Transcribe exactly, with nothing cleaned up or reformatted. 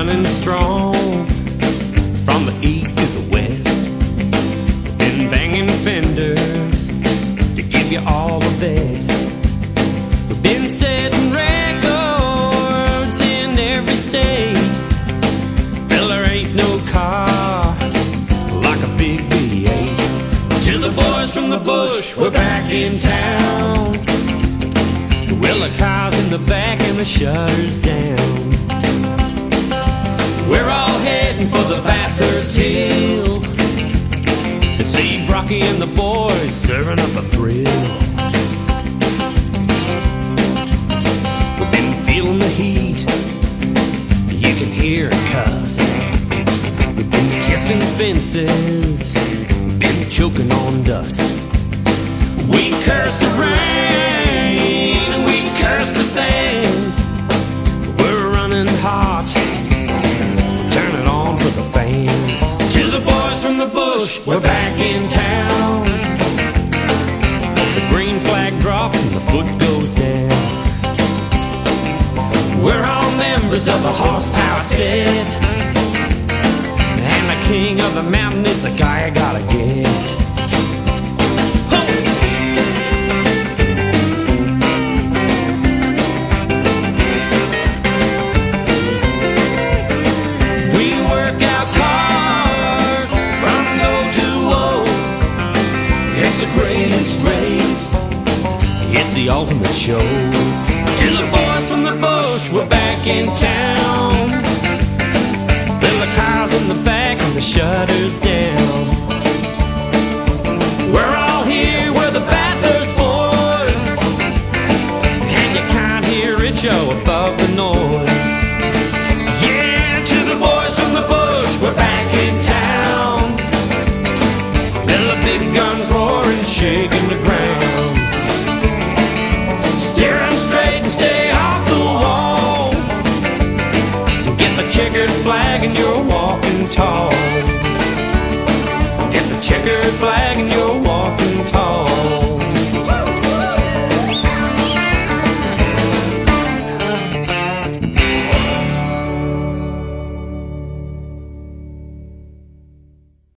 running strong from the east to the west. Been banging fenders to give you all the best. We've been setting records in every state. Well, there ain't no car like a big V eight. To the boys from the bush, we're back in town. Well, the car's in the back and the shutter's down. We're all heading for the Bathurst hill to see Brocky and the boys serving up a thrill. We've been feeling the heat, you can hear it cuss. We've been kissing fences, been choking on dust. We curse the rain and we curse the sand. We're running hot, the fans. To the boys from the bush, we're back in town. The green flag drops and the foot goes down. We're all members of the horsepower set, and the king of the mountain is the guy I gotta get. It's the ultimate show. To the boys from the bush, we're back in town. Little cars in the back and the shutters down. We're all here, we're the Bathurst boys, and you can't hear it, Joe, above the noise. Yeah, to the boys from the bush, we're back in town. Little big guns roaring, shaking the ground. Checkered flag and you're walking tall. Get the checkered flag.